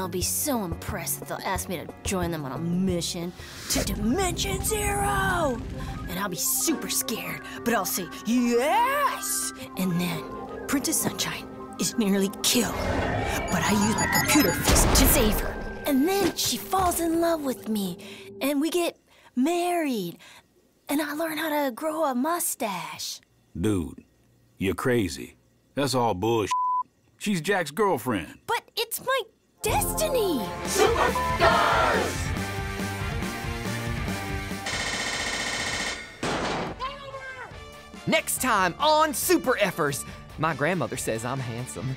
they'll be so impressed that they'll ask me to join them on a mission to Dimension Zero! And I'll be super scared, but I'll say, yes! And then, Princess Sunshine is nearly killed, but I use my computer fist to save her. And then she falls in love with me, and we get married, and I learn how to grow a mustache. Dude, you're crazy. That's all bullshit. She's Jack's girlfriend. But it's my destiny! SuperFckers! Next time on SuperFckers, my grandmother says I'm handsome.